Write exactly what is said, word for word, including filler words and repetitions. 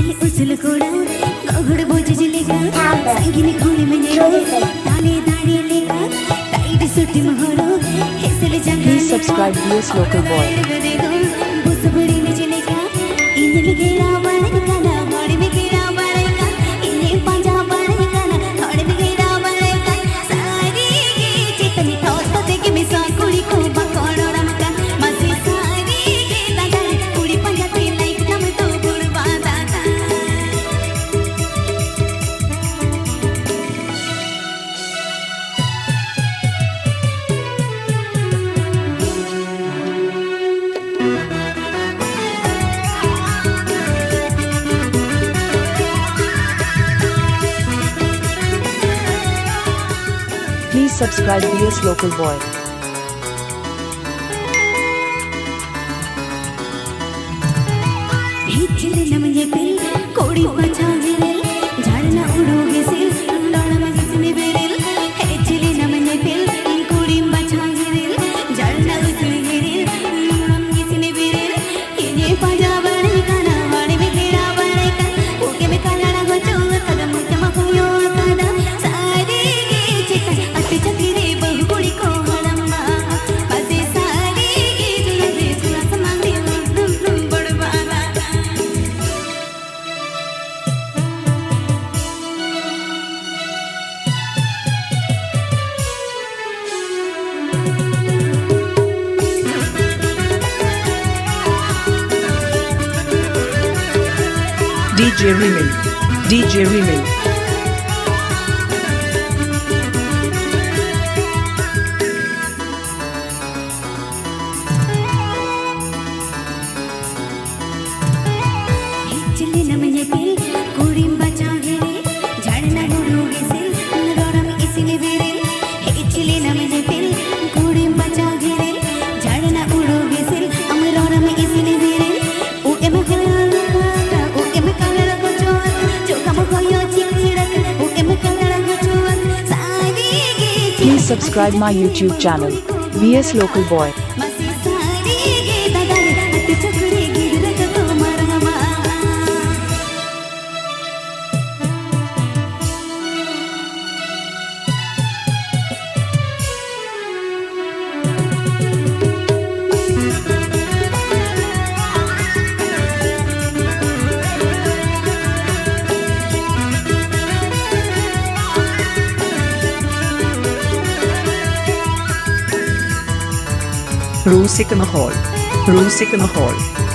सिल उछल कोड़ा गगड़ बोझ जलेगा संगीने खोले में जाएगा ताले दाढ़ी लेगा टाइट सूटी महरो हेसल जंगल please subscribe V S Local Boy बुस बड़ी ने जलेगा इन लगेरा मन काला मोड़ में गिरा मारेगा इन्हें पंजा मारेगा ना थोड़े में गिरा मारेगा सारी की चेतनी तोड़ तो देगी मैं सांकुड़ी को बकोड़ा रमका मस्ती सारी की तगड़ पूरी पंजा ते लाइक नम तो बुरबा दादा Please subscribe V S Local Boy. हिचरे नमजे पे कोड़ी पचा जिले झाड़ना उड़ोगे से लौड़ा मजे में बेरेल हिचरे नमजे पे कोड़ी पचा जिले झाड़ना उड़ोगे से लौड़ा मजे में बेरेल ये पाजा बने काना वाणी में तेरा बने का ओके में काना को चोर कदम जमा हुयो काना सारी की चिता D J Remi, D J Remi. Please subscribe my YouTube channel, V S Local Boy. Rusik Mahal, Rusik Mahal.